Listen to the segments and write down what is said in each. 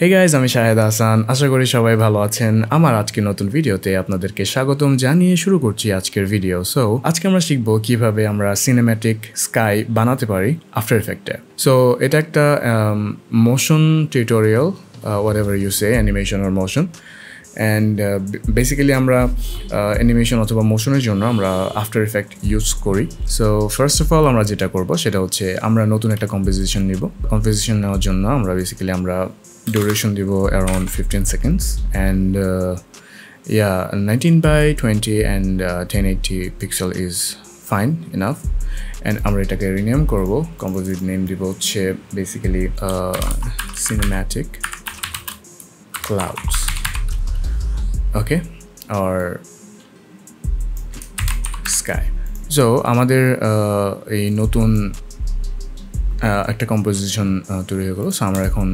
Hey guys आमी Shahed Ahsan आशा करी सबाई भालो आछेन आमार आजके नतुन भिडियोते आपनादेरके स्वागतम जानिए शुरू करछि आजकेर भिडियो। सो आजके आमरा शिखबो किभाबे आमरा सिनेमैटिक स्काई बानाते पारी आफ्टर इफेक्टे। सो एटा एकटा motion tutorial whatever you say animation or motion and basically आमरा एनिमेशन अथवा मोशनेर जोन्नो आमरा आफ्टर इफेक्ट यूज करी। सो फार्स्ट अफ अल आमरा जेटा करब सेटा होच्छे आमरा नतुन एकटा कम्पोजिशन निब। कम्पोजिशन नेওয়ার জন্য आमरा बेसिकली आमरा ड्यूरेशन দিব अराउंड 15 सेकेंड्स एंड या 19 by 20 and 1080 pixel is fine enough. And आमरा एटाके रिनेम करब, कम्पोजिट नेम দিব হচ্ছে basically cinematic clouds okay or sky. So আমাদের এই নতুন একটা কম্পোজিশন তৈরি হয়ে গেল। সো আমরা এখন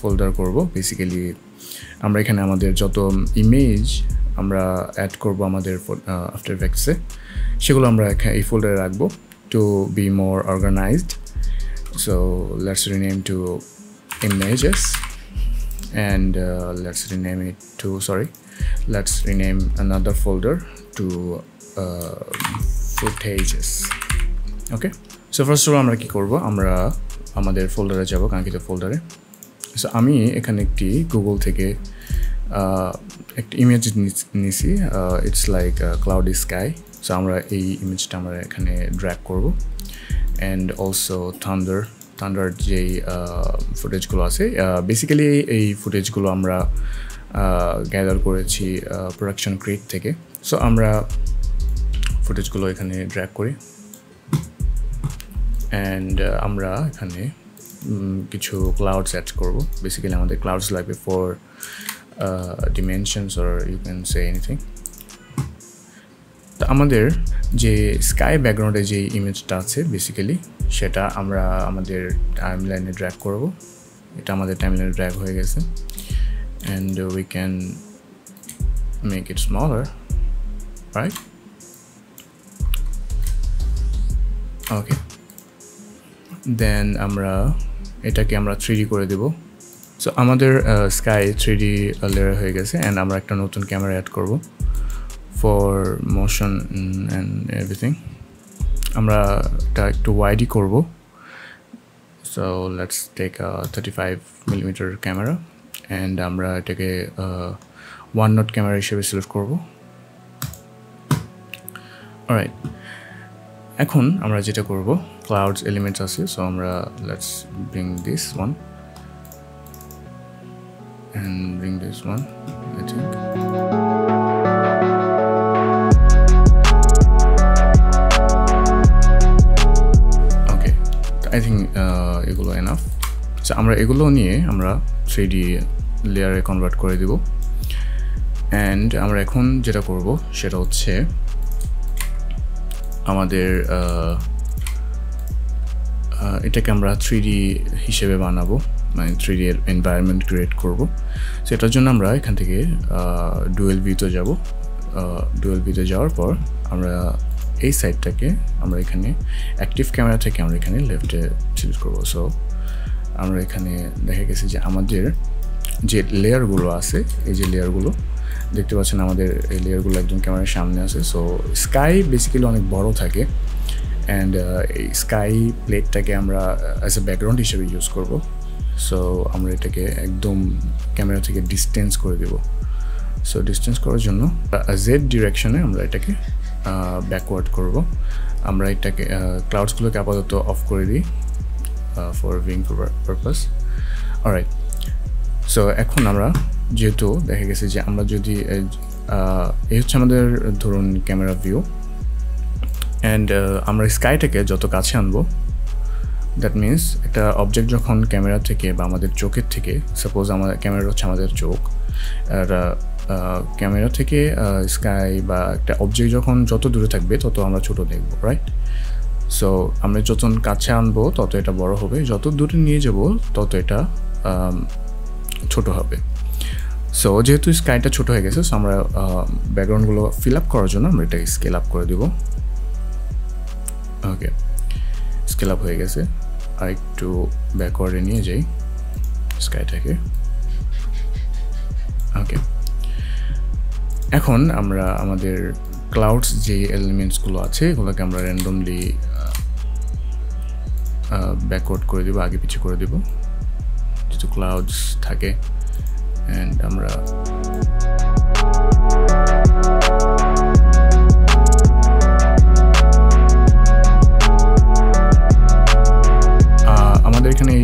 ফোল্ডার করব। বেসিক্যালি আমরা এখানে আমাদের যত ইমেজ আমরা অ্যাড করব আমাদের আফটার ইফেক্টসে সেগুলো আমরা এই ফোল্ডারে রাখব to be more organised. So let's rename to images and let's rename it to let's rename another folder to footages okay। so first of all amra ki korbo amra amader folder e jabo kankito folder e। so ami ekhane ekti google theke ekta image nichi, it's like a cloudy sky। so amra ei image ta amra ekhane drag korbo and also thunder যে ফুটেজগুলো আছে basically এই ফুটেজগুলো আমরা gather করেছি production crate থেকে। So আমরা ফুটেজগুলো এখানে drag করি অ্যান্ড আমরা এখানে কিছু ক্লাউডস অ্যাড করব। বেসিক্যালি আমাদের ক্লাউডস লাগবে for dimensions or you can say anything. তো আমাদের যে স্কাই ব্যাকগ্রাউন্ডে যে ইমেজটা আছে বেসিক্যালি সেটা আমরা আমাদের টাইমলাইনে ড্র্যাগ করব। এটা আমাদের টাইমলাইনে ড্র্যাগ হয়ে গেছে and we can make it smaller right okay. Then আমরা এটাকে আমরা 3D করে দেব। সো আমাদের স্কাই 3D লেয়ার হয়ে গেছে অ্যান্ড আমরা একটা নতুন ক্যামেরা অ্যাড করব ফর মোশন অ্যান্ড এভরিথিং। আমরা এটা একটু ওয়াইডি করব। So let's take 35 millimetre camera and আমরা এটাকে 1 নট ক্যামেরা হিসেবে সিলেক্ট করব। অলরাইট, এখন আমরা যেটা করব ক্লাউডস এলিমেন্টস আছে। সো আমরা let's bring this one and bring this one I think. I think এগুলো এনাফ। সো আমরা এগুলো নিয়ে আমরা 3D লেয়ারে কনভার্ট করে দেব অ্যান্ড আমরা এখন যেটা করব সেটা হচ্ছে আমাদের এটাকে আমরা 3D হিসেবে বানাবো, মানে 3D এর এনভায়রনমেন্ট ক্রিয়েট করব। সো এটার জন্য আমরা এখান থেকে ডুয়েল ভিউতে যাব। ডুয়েল ভিউতে যাওয়ার পর আমরা এই সাইডটাকে আমরা এখানে অ্যাক্টিভ ক্যামেরা থেকে আমরা এখানে লেফটে সিলেক্ট করব। সো আমরা এখানে দেখা গেছে যে আমাদের যে লেয়ারগুলো আছে এই যে লেয়ারগুলো দেখতে পাচ্ছেন আমাদের এই লেয়ারগুলো একদম ক্যামেরার সামনে আছে। সো স্কাই বেসিক্যালি অনেক বড় থাকে অ্যান্ড এই স্কাই প্লেটটাকে আমরা অ্যাজ এ ব্যাকগ্রাউন্ড হিসেবে ইউজ করব। সো আমরা এটাকে একদম ক্যামেরা থেকে ডিস্টেন্স করে দেব। সো ডিস্টেন্স করার জন্য জেড ডিরেকশনে আমরা এটাকে ব্যাকওয়ার্ড করব। আমরা এটাকে ক্লাউডসগুলোকে আপাতত অফ করে দিই for viewing purpose. Alright, so এখন আমরা যেহেতু দেখা গেছে যে আমরা যদি এই হচ্ছে আমাদের ধরুন ক্যামেরা ভিউ অ্যান্ড আমরা স্কাইটাকে যত কাছে আনবো দ্যাট মিনস একটা অবজেক্ট যখন ক্যামেরা থেকে বা আমাদের চোখের থেকে সাপোজ আমাদের ক্যামেরা হচ্ছে আমাদের চোখ আর ক্যামেরা থেকে স্কাই বা একটা অবজেক্ট যখন যত দূরে থাকবে তত আমরা ছোট দেখব রাইট। সো আমরা যত কাছে আনবো তত এটা বড় হবে, যত দূরে নিয়ে যাব তত এটা ছোট হবে। সো যেহেতু স্কাইটা ছোট হয়ে গেছে সো আমরা ব্যাকগ্রাউন্ডগুলো ফিল আপ করার জন্য আমরা এটা স্কেল আপ করে দেব ওকে। স্কেল আপ হয়ে গেছে, আর একটু ব্যাকওয়ার্ডে নিয়ে যাই। this guy take okay এখন আমরা আমাদের clouds যে elements গুলো আছে ওগুলোকে আমরা randomly backward করে দেব আগে পিছে করে দেব যেটা clouds থাকে and আমরা আমাদের এখানে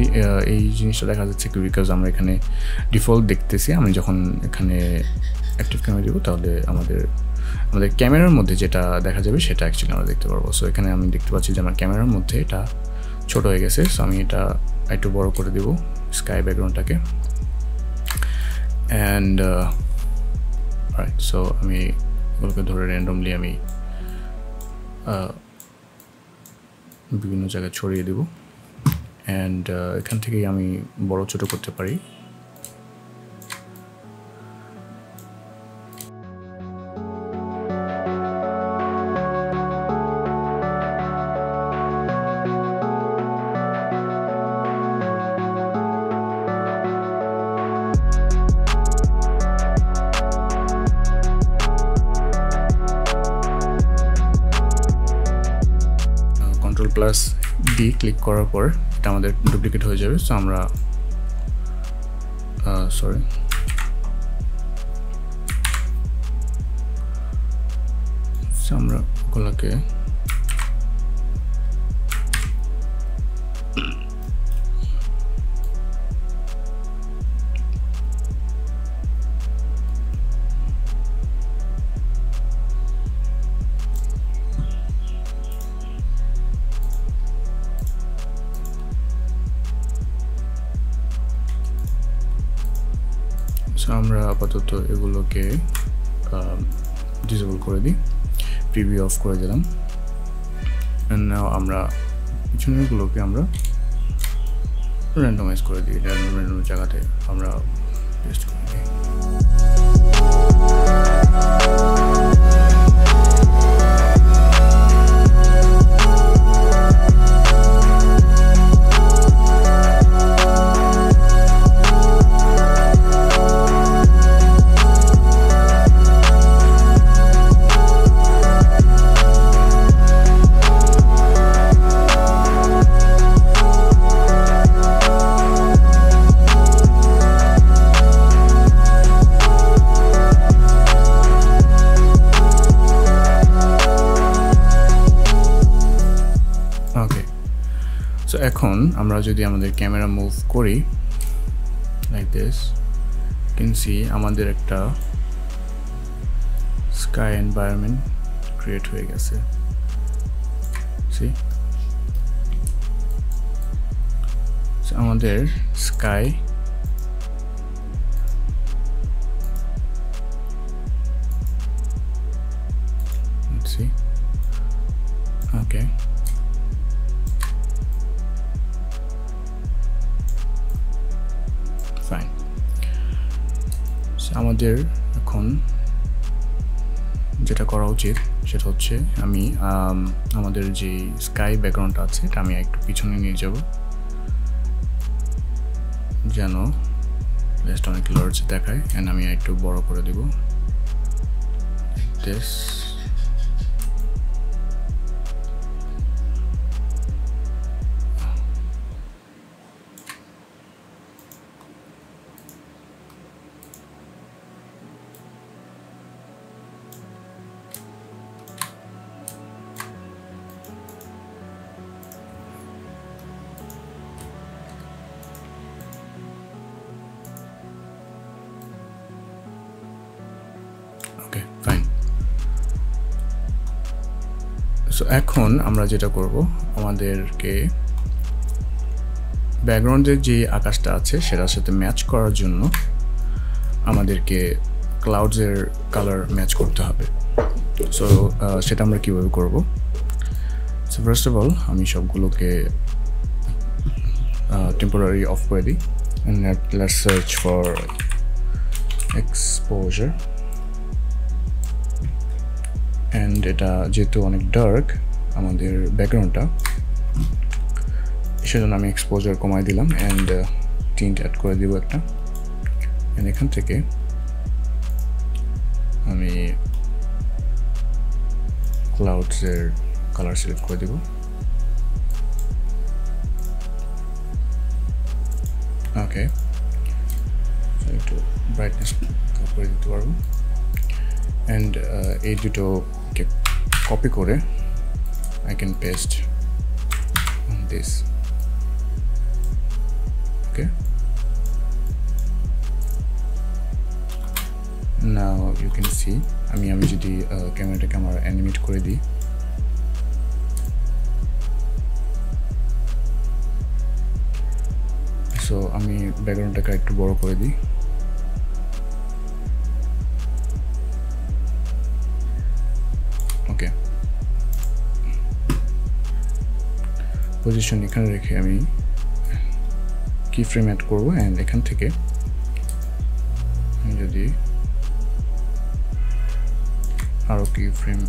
এই জিনিসটা দেখা যাচ্ছে কি because আমরা এখানে ডিফল্ট দেখতেছি আমি যখন এখানে অ্যাক্টিভ ক্যামেরা দিব তাহলে আমাদের আমাদের ক্যামেরার মধ্যে যেটা দেখা যাবে সেটা एक्चुअली আমরা দেখতে পারবো সো এখানে আমি দেখতে পাচ্ছি যে আমার ক্যামেরার মধ্যে এটা ছোট হয়ে গেছে সো আমি এটা একটু বড় করে দেব স্কাই ব্যাকগ্রাউন্ডটাকে and alright so আমি এগুলোকে ধরে randomly আমি বিভিন্ন জায়গায় ছড়িয়ে দেব and এখান থেকে আমি বড় ছোট করতে পারি प्लस डी क्लिक করার পর এটা আমাদের ডুপ্লিকেট হয়ে যাবে সো আমরা সরি আমরা ওগুলোকে আমরা আপাতত এগুলোকে ডিসেবল করে দিই প্রিভিউ অফ করে দিলাম and now আমরা পিছনেরগুলোকে আমরা randomize করে দিই random জায়গাতে আমরা পেস্ট করে দিই এখন আমরা যদি আমাদের ক্যামেরা মুভ করি লাইক দিস ক্যান সি আমাদের একটা স্কাই এনवायरमेंट ক্রিয়েট হয়ে গেছে সি সো আমাদের sky let's see okay fine so আমাদের এখন যেটা করা উচিত সেটা হচ্ছে আমি আমাদের যে স্কাই ব্যাকগ্রাউন্ড আছে এটা আমি একটু পিছনে নিয়ে যাব যেন লেস্ট অনেক লার্জ দেখায় এন্ড আমি একটু বড় করে দেব this সো এখন আমরা যেটা করব আমাদেরকে ব্যাকগ্রাউন্ডের যে আকাশটা আছে সেটার সাথে ম্যাচ করার জন্য আমাদেরকে ক্লাউডসের কালার ম্যাচ করতে হবে সো সেটা আমরা কিভাবে করব সো ফার্স্ট অফ অল আমি সবগুলোকে টেম্পোরারি অফ করে দিই and let's search for exposure and এটা যেহেতু অনেক ডার্ক আমাদের ব্যাকগ্রাউন্ডটা সেজন্য আমি এক্সপোজার কমাই দিলাম and টিন্ট অ্যাড করে দিব একটা। এখান থেকে আমি ক্লাউডসের কালার সিলেক্ট করে দিব। ওকে, একটু ব্রাইটনেস করে দিতে পারবো। অ্যান্ড এই দুটোকে কপি করে I can paste on this. Okay, now you can see আমি যদি ক্যামেরাটাকে আমার অ্যানিমেট করে দিই, সো আমি ব্যাকগ্রাউন্ডটাকে একটু বড় করে দিই। ওকে, পজিশন এখানে রেখে আমি কি ফ্রেম অ্যাড করবো। অ্যান্ড এখান থেকে আমি যদি আরো কি ফ্রেম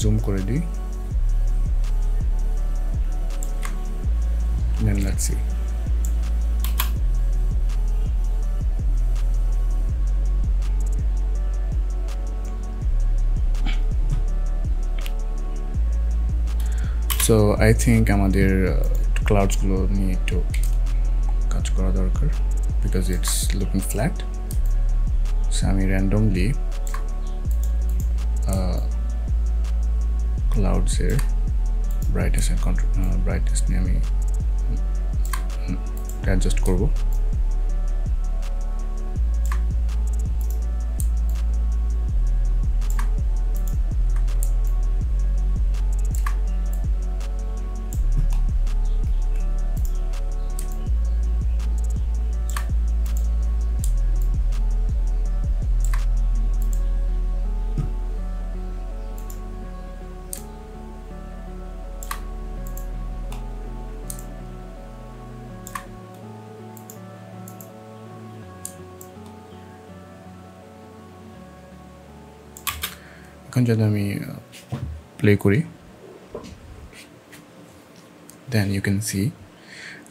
জুম করে দিই, then let's see. So I think আমাদের ক্লাউডসগুলো নিয়ে একটু কাজ করা দরকার, because it's looking flat. So আমি র্যান্ডমলি ক্লাউডসের ব্রাইটনেস এন্ড ব্রাইটনেস নিয়ে আমি অ্যাডজাস্ট করব। এখন যদি আমি প্লে করি, দেন ইউ ক্যান সি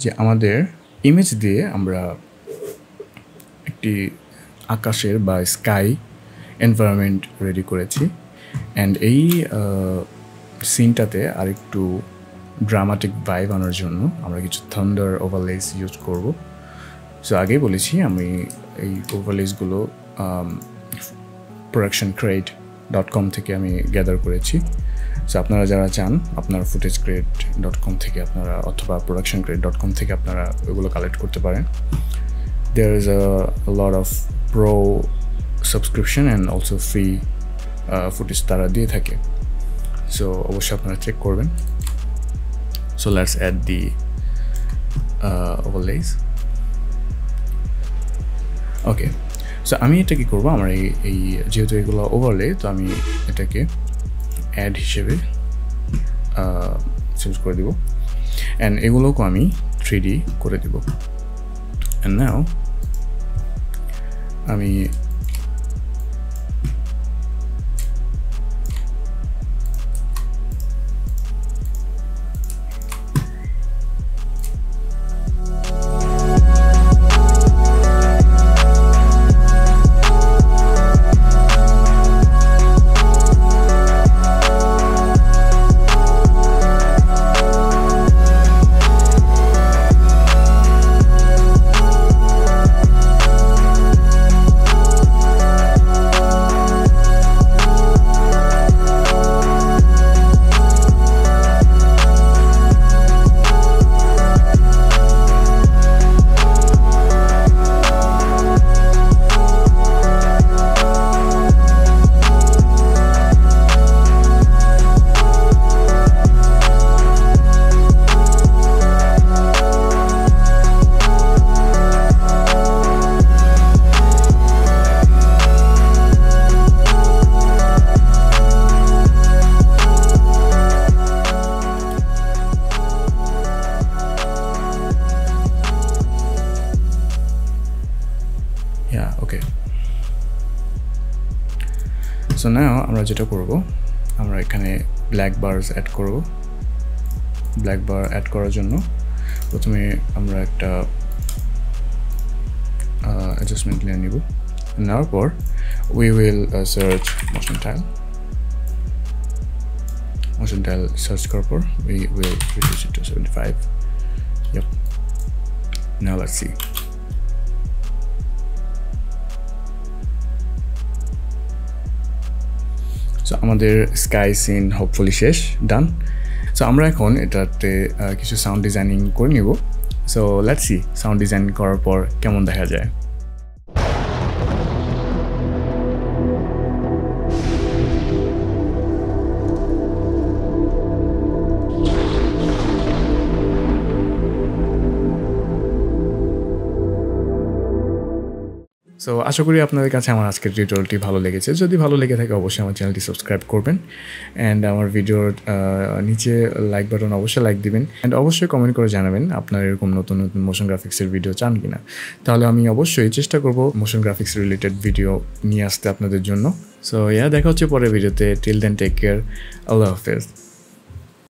যে আমাদের ইমেজ দিয়ে আমরা একটি আকাশের বা স্কাই এনভায়রনমেন্ট রেডি করেছি। অ্যান্ড এই সিনটাতে আরেকটু ড্রামাটিক ভাইব আনার জন্য আমরা কিছু থান্ডার ওভারলেস ইউজ করব। সো আগেই বলেছি আমি এই ওভারলেসগুলো ProductionCrate.com থেকে আমি গ্যাদার করেছি। সো আপনারা যারা চান আপনারা FootageCrate.com থেকে আপনারা অথবা ProductionCrate.com থেকে আপনারা ওগুলো কালেক্ট করতে পারেন। There is a lot of pro subscription and also free footage তারা দিয়ে থাকে। সো অবশ্যই আপনারা চেক করবেন। So let's add the overlays. Okay, so আমি এটা কি করবো, আমার এই যেহেতু এগুলো ওভারলে, তো আমি এটাকে অ্যাড হিসেবে চেঞ্জ করে দেবো। অ্যান্ড এগুলোকে আমি 3D করে দেবো। অ্যান্ড নাও আমি সো নাও আমরা যেটা করব, আমরা এখানে ব্ল্যাক বারস অ্যাড করব। ব্ল্যাক বার অ্যাড করার জন্য প্রথমে আমরা একটা adjustment layer nibo. In our board, we will search motion tile search corpor. We will reduce it to 75. Yep. Now let's see. So amader sky scene hopefully shesh done. So amra ekhon etate kichu sound designing kore nibo. So let's see sound design korar por kemon dekha jay. So आशा करी आपनादेर काछे आमार आजकेर टिउटोरियलटी भालो लेगेछे जोदि भालो लेगे थाके अवश्यई आमार चैनलटी सबस्क्राइब करबेन एंड आमार भिडियोर नीचे लाइक बाटन अवश्यई लाइक दिबेन एंड अवश्यई कमेंट करे जानाबेन आपनारा एरकम नतुन नतुन मोशन ग्राफिक्सेर भिडियो चान किना ताहले आमी अवश्यई चेष्टा करब मोशन ग्राफिक्स रिलेटेड भिडियो निये आसते आपनादेर जोन्नो सो या देखा होच्छे परेर भिडियोते टिल देन टेक केयर आल्लाह हाफेज।